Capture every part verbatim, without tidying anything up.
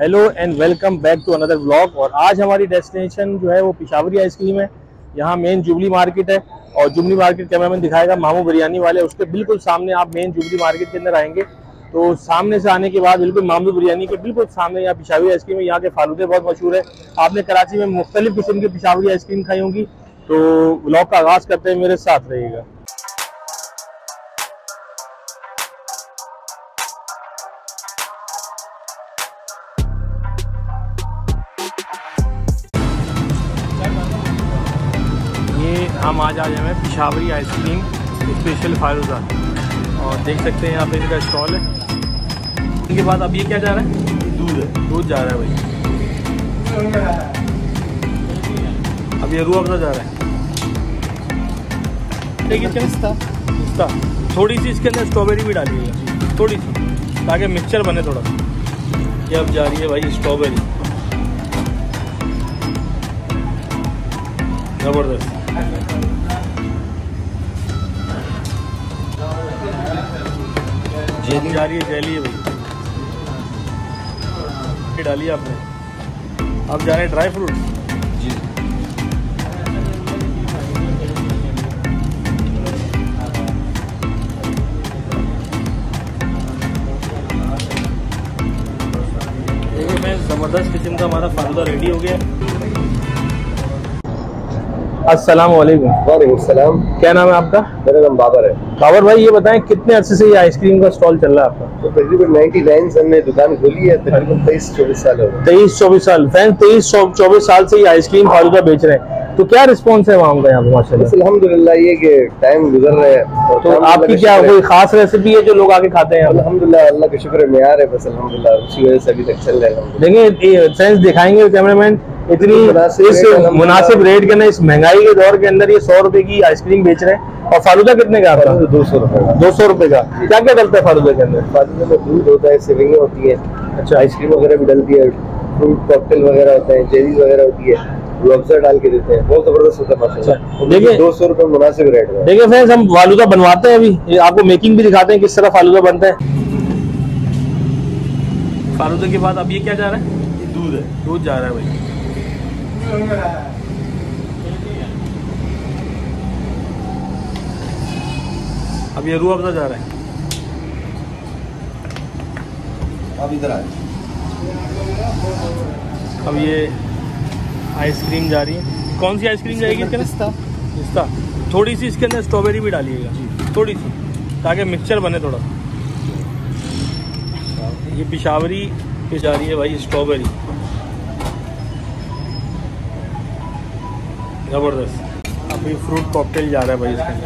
Hello and welcome back to another vlog. और आज हमारी डेस्टिनेशन जो है वो पेशावरी आइसक्रीम है। यहाँ मेन जुबली मार्केट है और जुबली मार्केट कैमरामैन दिखाएगा मामू बिरयानी वाले, उसके बिल्कुल सामने आप मेन जुबली मार्केट के अंदर आएंगे तो सामने से आने के बाद बिल्कुल मामू बिरयानी के बिल्कुल सामने यहाँ पेशावरी आइसक्रीम है। यहाँ के फालूदे बहुत मशहूर है। आपने कराची में मुख्तलिफ किस्म की पेशावरी आइसक्रीम खाई होंगी। तो व्लॉग का आगाज़ करते हैं, मेरे साथ रहिएगा। हम आज आ जाए हैं पेशावरी आइसक्रीम स्पेशल फालूदा, और देख सकते हैं यहाँ पे इनका स्टॉल है। इनके बाद अब ये क्या जा रहा है? दूध है। दूध जा रहा है भाई। अब ये रूह अफ़ज़ा जा रहा है। देखिए पिस्ता, पिस्ता थोड़ी सी इसके अंदर स्ट्रॉबेरी भी डाली है, थोड़ी सी, ताकि मिक्सचर बने थोड़ा। ये अब जा रही है भाई स्ट्रॉबेरी, ज़बरदस्त। जेली जा रही है, जेली है भाई, डाली आपने। अब जा रहे हैं ड्राई फ्रूट जी। देखिए मैं ज़बरदस्त किस्म का हमारा फालूदा रेडी हो गया है। अस्सलाम वालेकुम। वालेकुम सलाम। क्या नाम है आपका? मेरा नाम बाबर है। बाबर भाई ये बताएं कितने अरसे से ये आइसक्रीम का स्टॉल चल रहा है आपका? तो तकरीबन नाइंटी नाइन से हमने दुकान खोली है, तकरीबन तेईस चौबीस साल हो गए। तेईस चौबीस साल फैन तेईस चौबीस साल से ये आइसक्रीम फालूदा बेच रहे हैं। तो क्या रिस्पांस है वहाँ का? यहाँ पे माशाल्लाह अल्हम्दुलिल्लाह ये कि टाइम गुजर रहा है। तो आपकी क्या कोई खास रेसिपी है जो लोग आके खाते हैं? अल्हम्दुलिल्लाह अल्लाह का शुक्र है, मेयार है बस, अल्हम्दुलिल्लाह उसी वजह से अभी तक चल रहा है। देखिए फ्रेंड्स दिखाएंगे कैमरामैन, इतनी इस मुनासिब रेट के अंदर, इस महंगाई के दौर के अंदर ये सौ रुपए की आइसक्रीम बेच रहे हैं। और फालूदा कितने का आता है? दो सौ रुपए का। दो सौ रुपए का क्या क्या डलता है फालूदा के अंदर? फालूदा में दूध होता है, सेवइयां होती है, अच्छा आइसक्रीम वगैरह भी डलती है, फ्रूट कॉकटेल वगैरह होता है, चेरीज वगैरह होती है, डाल के देते हैं, बहुत जबरदस्त होता है माशाल्लाह। देखिए दो सौ रुपए मुनासिब रेट है। देखिए फ्रेंड्स हम फालूदा बनवाते हैं, अभी आपको मेकिंग भी दिखाते हैं किस तरह फालूदा बनता है। फालूदा के बाद अब ये क्या जा रहा है? ये दूध है। दूध जा रहा है भाई। अब ये रूह अफ़ज़ा जा रहा है। अब इधर आ, अब ये आइसक्रीम जा रही है। कौन सी आइसक्रीम जाएगी इसके अंदर? पिस्ता। थोड़ी सी इसके अंदर स्ट्रॉबेरी भी डालिएगा, थोड़ी सी, ताकि मिक्सचर बने थोड़ा। ये पेशावरी पे जा रही है भाई स्ट्रॉबेरी, ज़बरदस्त। अभी फ्रूट कॉकटेल जा रहा है भाई इसके अंदर।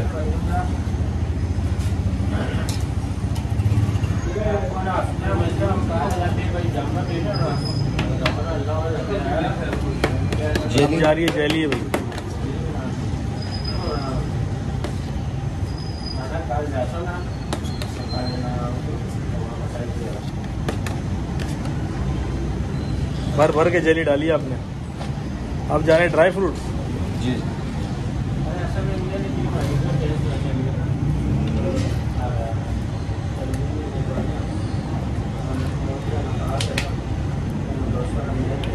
जेली जा रही है, जेली है भाई, भर भर के जेली डाली आपने। अब जा रहे हैं ड्राई फ्रूट जी।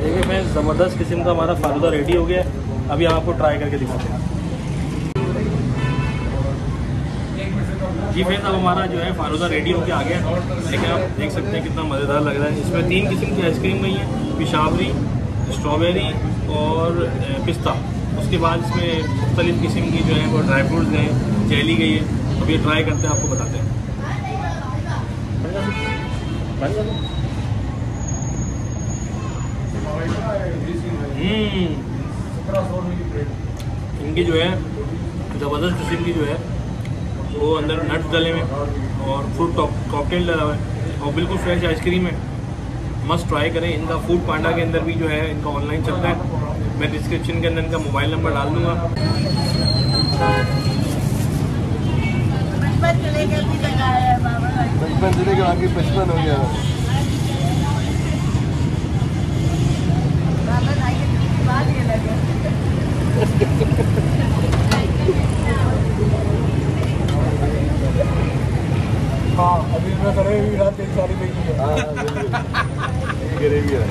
देखिए मैं ज़बरदस्त किस्म का हमारा फालूदा रेडी हो गया है। अभी हम आपको ट्राई करके दिखाते हैं जी। फ्रेंड्स अब हमारा जो है फालूदा रेडी होके आ गया है। लेकिन आप देख सकते हैं कितना मज़ेदार लग रहा है। इसमें तीन किस्म की आइसक्रीम गई है, पेशावरी, स्ट्रॉबेरी और पिस्ता। उसके बाद इसमें मुख्तलिफ़ किस्म की जो है वो ड्राई फ्रूट्स हैं, जेली गई है। अब ये ट्राई करते हैं, आपको बताते हैं। इनकी जो है ज़बरदस्त किस्म की जो है वो अंदर नट्स डले में और फ्रूट कॉकटेल डला हुआ है और बिल्कुल फ्रेश आइसक्रीम है। मस्ट ट्राई करें। इनका फूड पांडा के अंदर भी जो है इनका ऑनलाइन चलता है। मैं डिस्क्रिप्शन के अंदर इनका मोबाइल नंबर डाल दूँगा। हाँ अभी मैं करें भी रात तीन चार बजे की है। बिहेवियर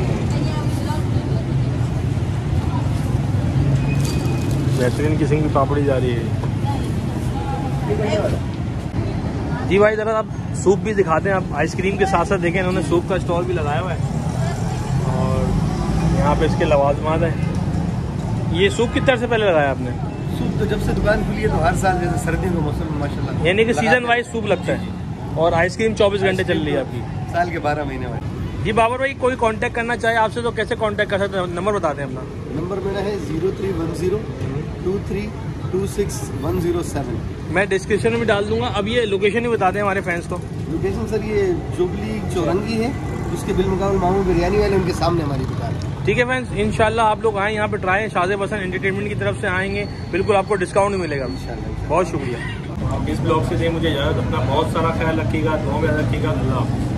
है। बेहतरीन किस्म की पापड़ी जा रही है जी भाई। ज़रा आप सूप भी दिखाते हैं। आप आइसक्रीम के साथ साथ देखें, इन्होंने सूप का स्टॉल भी लगाया हुआ है और यहाँ पे इसके लवाजमात हैं। ये सूप कितने से पहले लगाया आपने? सूप तो जब से दुकान खुली है तो हर साल जैसे सर्दी के मौसम में माशाल्लाह, यानी कि सीजन वाइज सूप लगता है। और आइसक्रीम चौबीस घंटे चल रही है आपकी साल के बारह महीने में। जी बाबर भाई, कोई कांटेक्ट करना चाहे आपसे तो कैसे कांटेक्ट कर सकते हैं? नंबर बता दें अपना। नंबर मेरा है zero three one zero two three two six one zero seven. मैं डिस्क्रिप्शन में भी डाल दूंगा। अब ये लोकेशन ही बता दें हमारे फैंस को। लोकेशन सर ये जुबली चौरंगी है, उसके बिलमुकाबल मामू बिरयानी वाले, उनके सामने हमारी दुकान है। ठीक है फैंस, इंशाल्लाह आप लोग आएँ यहाँ पर ट्राई। शाहज़ैब हसन एंटरटेनमेंट की तरफ से आएंगे, बिल्कुल आपको डिस्काउंट मिलेगा इंशाल्लाह। बहुत शुक्रिया। इस ब्लॉग से मुझे इजाज़त, अपना बहुत सारा ख्याल रखिएगा, दुआ में रखिएगा।